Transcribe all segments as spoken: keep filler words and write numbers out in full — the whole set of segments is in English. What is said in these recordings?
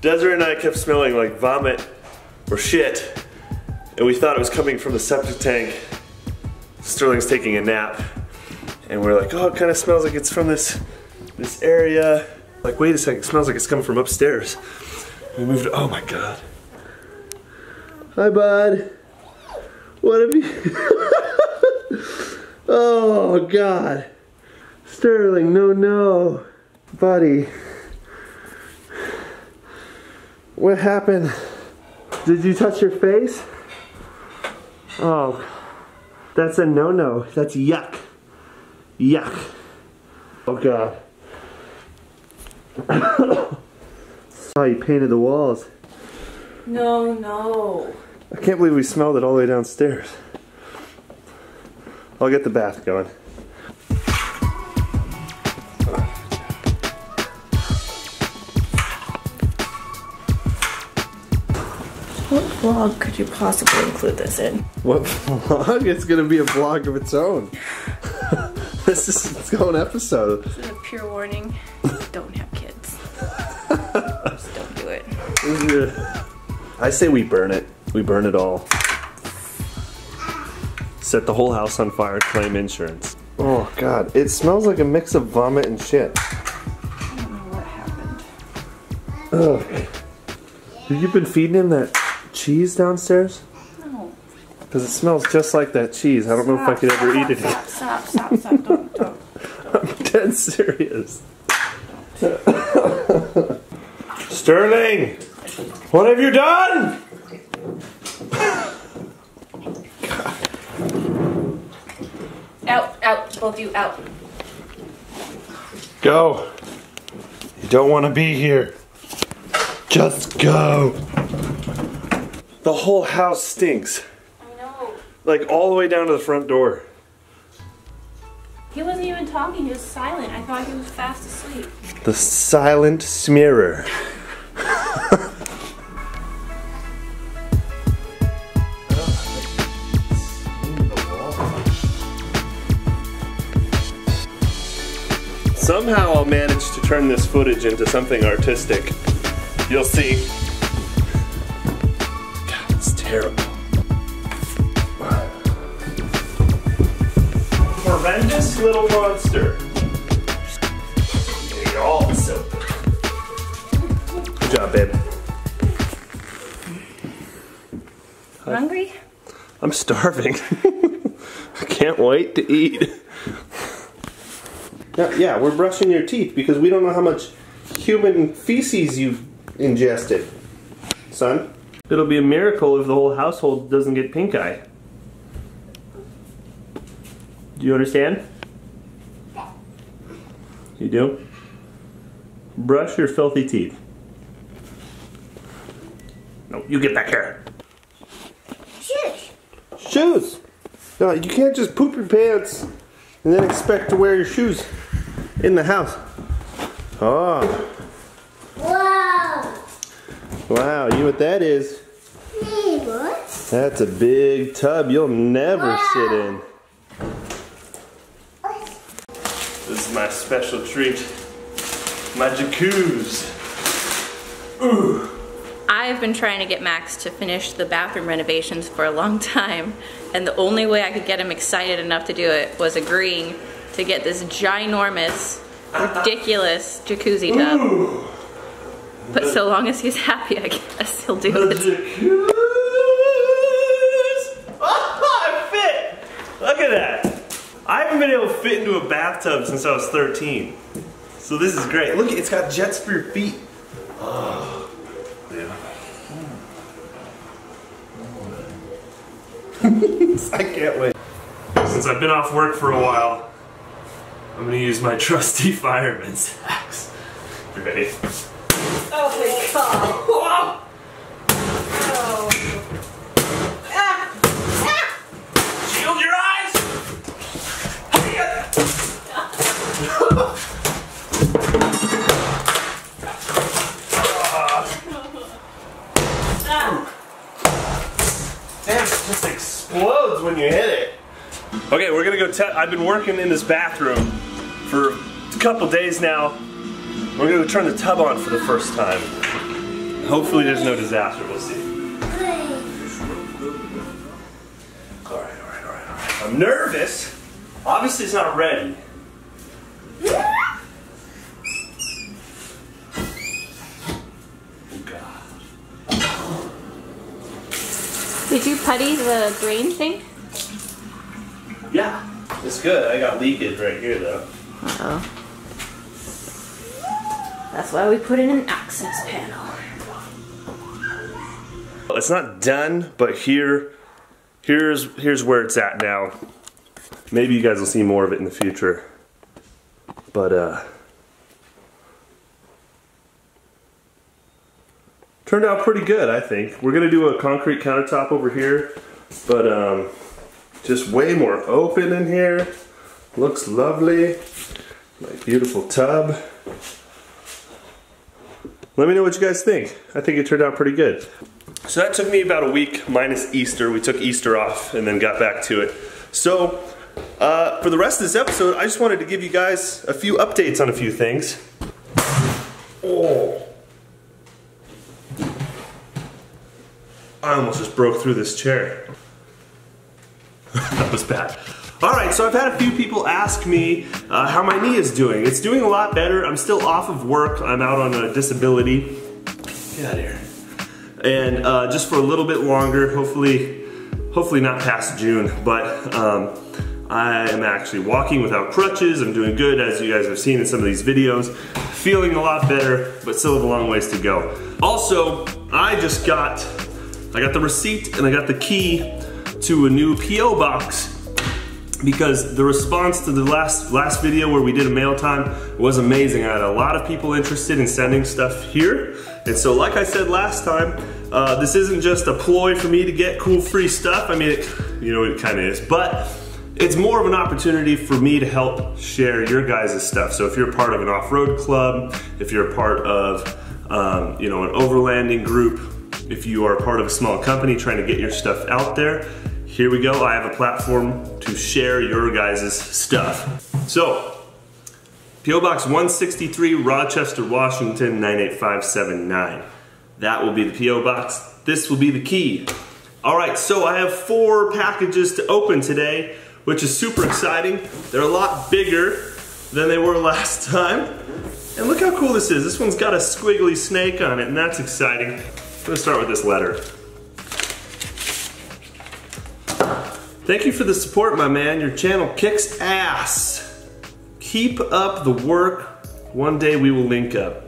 Desiree and I kept smelling like vomit or shit, and we thought it was coming from the septic tank. Sterling's taking a nap, and we're like, oh, it kind of smells like it's from this, this area. Like, wait a second, it smells like it's coming from upstairs. We moved, oh my God. Hi, bud. What have you... Oh God, Sterling, no, no, buddy. What happened? Did you touch your face? Oh, that's a no-no. That's yuck. Yuck. Oh God. Oh, you painted the walls. No, no. I can't believe we smelled it all the way downstairs. I'll get the bath going. What vlog could you possibly include this in? What vlog? It's gonna be a vlog of its own. This is its own episode. This is a pure warning. Don't have kids. Just don't do it. I say we burn it. We burn it all. Set the whole house on fire, claim insurance. Oh God, it smells like a mix of vomit and shit. I don't know what happened. Ugh. Have you been feeding him that cheese downstairs? No. Because it smells just like that cheese. I don't stop, know if I could ever stop, eat it. Stop, stop, stop, stop, don't, don't. I'm dead serious. Sterling! What have you done? Out, out, both of you, out. Go. You don't want to be here. Just go. The whole house stinks. I know. Like all the way down to the front door. He wasn't even talking, he was silent. I thought he was fast asleep. The silent smearer. Somehow I'll manage to turn this footage into something artistic. You'll see. God, it's terrible. Horrendous little monster. You're all soaked. Good job, babe. I'm hungry? I'm starving. I can't wait to eat. Yeah, we're brushing your teeth because we don't know how much human feces you've ingested, son. It'll be a miracle if the whole household doesn't get pink eye. Do you understand? You do? Brush your filthy teeth. No, you get back here. Shoes. Shoes. No, you can't just poop your pants and then expect to wear your shoes in the house. Oh. Wow. Wow, you know what that is? Me, what? That's a big tub you'll never wow. sit in. This is my special treat. My jacuzzi. Ooh. I've been trying to get Max to finish the bathroom renovations for a long time, and the only way I could get him excited enough to do it was agreeing to get this ginormous, ridiculous jacuzzi tub. Ooh. But so long as he's happy, I guess he'll do the it. Jacuzzi. Oh, I fit! Look at that! I haven't been able to fit into a bathtub since I was thirteen. So this is great. Look, it's got jets for your feet. Oh. I can't wait. Since I've been off work for a while, I'm gonna use my trusty fireman's axe. You ready? Oh my God! Oh. Ah. Ah. Shield your eyes! Ah. Damn, it just explodes when you hit it. Okay, we're gonna go test. I've been working in this bathroom for a couple days now. We're gonna turn the tub on for the first time. Hopefully there's no disaster, we'll see. All right, all right, all right, all right. I'm nervous. Obviously it's not ready. Oh God. Did you putty the drain thing? Yeah, it's good. I got leakage right here though. Uh-oh. That's why we put in an access panel. It's not done, but here, here's, here's where it's at now. Maybe you guys will see more of it in the future. But, uh... turned out pretty good, I think. We're gonna do a concrete countertop over here. But, um... just way more open in here. Looks lovely. My beautiful tub. Let me know what you guys think. I think it turned out pretty good. So that took me about a week, minus Easter. We took Easter off and then got back to it. So, uh, for the rest of this episode, I just wanted to give you guys a few updates on a few things. Oh. I almost just broke through this chair. That was bad. Alright, so I've had a few people ask me uh, how my knee is doing. It's doing a lot better. I'm still off of work. I'm out on a disability. Get out of here. And uh, just for a little bit longer, hopefully hopefully not past June, but um, I am actually walking without crutches. I'm doing good, as you guys have seen in some of these videos. Feeling a lot better, but still have a long ways to go. Also, I just got, I got the receipt and I got the key to a new P O box, because the response to the last last video where we did a mail time was amazing. I had a lot of people interested in sending stuff here. And so like I said last time, uh, this isn't just a ploy for me to get cool free stuff. I mean, it, you know, it kind of is, but it's more of an opportunity for me to help share your guys' stuff. So if you're part of an off-road club, if you're a part of, um, you know, an overlanding group, if you are a part of a small company trying to get your stuff out there, here we go, I have a platform to share your guys' stuff. So, P O Box one sixty-three, Rochester, Washington, nine eight five seven nine. That will be the P O Box. This will be the key. All right, so I have four packages to open today, which is super exciting. They're a lot bigger than they were last time. And look how cool this is. This one's got a squiggly snake on it, and that's exciting. I'm gonna start with this letter. Thank you for the support, my man. Your channel kicks ass. Keep up the work. One day we will link up.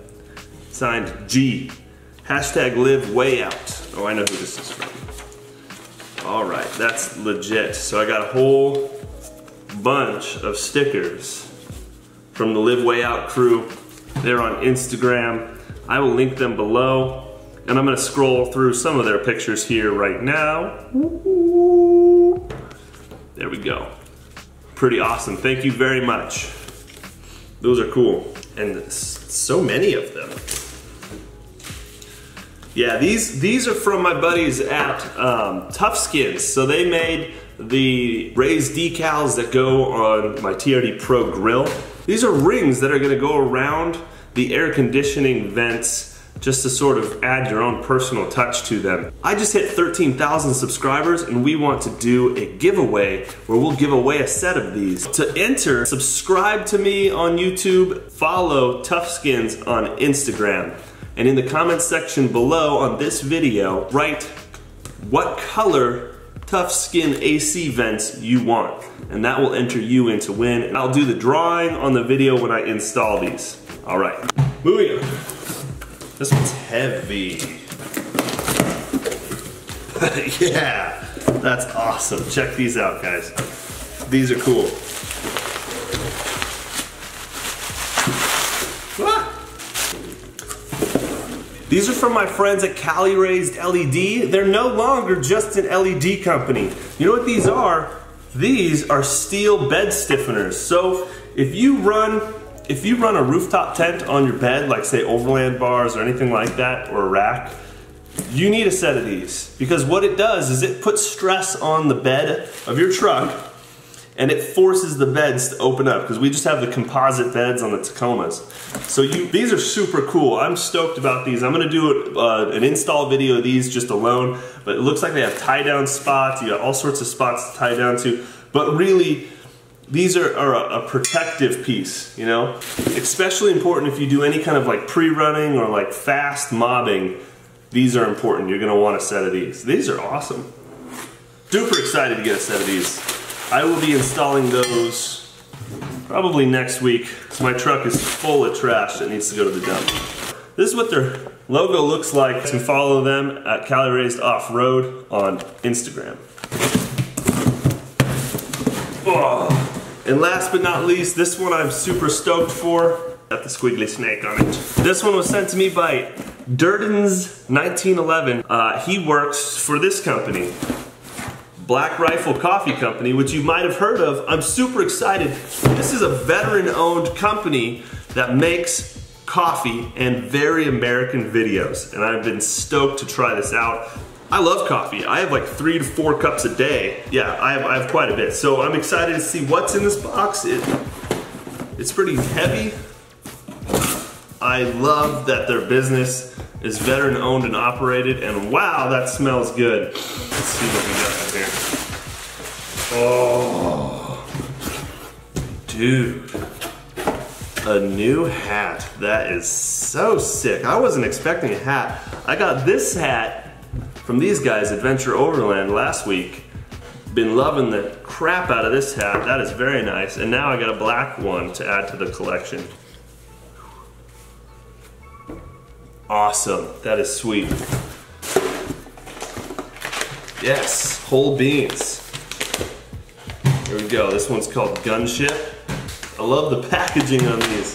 Signed, G. Hashtag live way out. Oh, I know who this is from. All right, that's legit. So I got a whole bunch of stickers from the Live Way Out crew. They're on Instagram. I will link them below. And I'm gonna scroll through some of their pictures here right now. Ooh. There we go. Pretty awesome. Thank you very much. Those are cool. And so many of them. Yeah, these these are from my buddies at um, TUFSKINZ. So they made the raised decals that go on my T R D Pro grill. These are rings that are gonna go around the air conditioning vents, just to sort of add your own personal touch to them. I just hit thirteen thousand subscribers and we want to do a giveaway where we'll give away a set of these. To enter, subscribe to me on YouTube, follow TUFSKINZ on Instagram, and in the comments section below on this video, write what color TUFSKINZ A C vents you want, and that will enter you in to win. And I'll do the drawing on the video when I install these. All right, moving on. This one's heavy. Yeah, that's awesome. Check these out, guys. These are cool. Ah! These are from my friends at Cali Raised L E D. They're no longer just an L E D company. You know what these are? These are steel bed stiffeners. So if you run If you run a rooftop tent on your bed, like say overland bars or anything like that, or a rack, you need a set of these. Because what it does is it puts stress on the bed of your truck and it forces the beds to open up because we just have the composite beds on the Tacomas. So you, these are super cool. I'm stoked about these. I'm gonna do uh, an install video of these just alone, but it looks like they have tie down spots. You got all sorts of spots to tie down to, but really these are, are a, a protective piece, you know? Especially important if you do any kind of like pre-running or like fast mobbing. These are important. You're gonna want a set of these. These are awesome. Super excited to get a set of these. I will be installing those probably next week because my truck is full of trash that needs to go to the dump. This is what their logo looks like. You can follow them at CaliRaisedOffRoad on Instagram. Oh. And last but not least, this one I'm super stoked for. Got the squiggly snake on it. This one was sent to me by Durden's nineteen eleven. Uh, he works for this company, Black Rifle Coffee Company, which you might have heard of. I'm super excited. This is a veteran-owned company that makes coffee and very American videos, and I've been stoked to try this out. I love coffee. I have like three to four cups a day. Yeah, I have, I have quite a bit. So I'm excited to see what's in this box. It, it's pretty heavy. I love that their business is veteran owned and operated, and wow, that smells good. Let's see what we got in here. Oh, dude, a new hat. That is so sick. I wasn't expecting a hat. I got this hat from these guys, Adventure Overland, last week. Been loving the crap out of this hat. That is very nice. And now I got a black one to add to the collection. Awesome, that is sweet. Yes, whole beans. Here we go, this one's called Gunship. I love the packaging on these.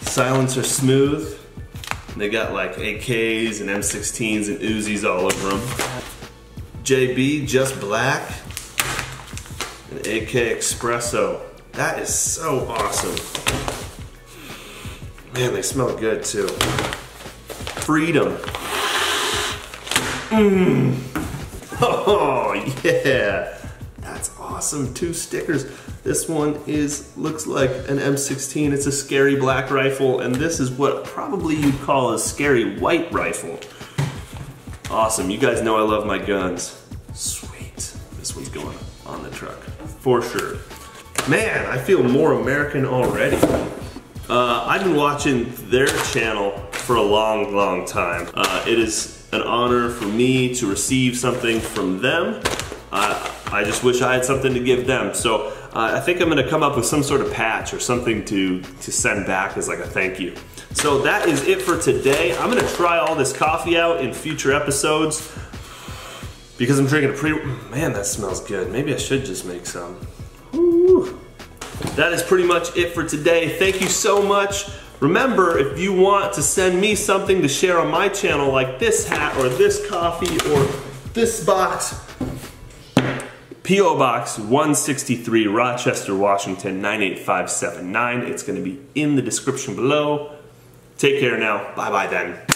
Silencer smooth. They got like A Ks and M sixteens and Uzis all over them. J B, just black. And A K Espresso. That is so awesome. Man, they smell good too. Freedom. Mmm. Oh yeah, that's awesome. Two stickers. This one is looks like an M sixteen. It's a scary black rifle, and this is what probably you'd call a scary white rifle. Awesome. You guys know I love my guns. Sweet. This one's going on the truck for sure. Man, I feel more American already. Uh, I've been watching their channel for a long, long time. Uh, it is an honor for me to receive something from them. Uh, I just wish I had something to give them. So uh, I think I'm gonna come up with some sort of patch or something to, to send back as like a thank you. So that is it for today. I'm gonna try all this coffee out in future episodes because I'm drinking a pre- Man, that smells good. Maybe I should just make some. Ooh. That is pretty much it for today. Thank you so much. Remember, if you want to send me something to share on my channel, like this hat or this coffee or this box, P O Box one sixty-three, Rochester, Washington, nine eight five seven nine. It's gonna be in the description below. Take care now. Bye-bye then.